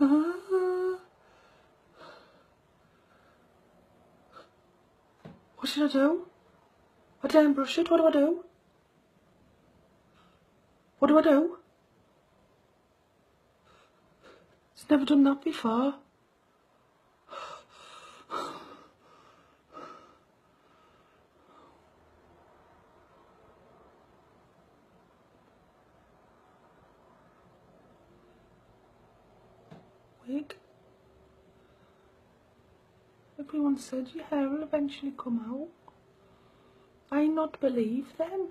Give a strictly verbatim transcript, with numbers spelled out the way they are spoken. What should I do? I don't brush it. What do I do? What do I do? It's never done that before. Wig. Everyone said your hair will eventually come out. I not believe them.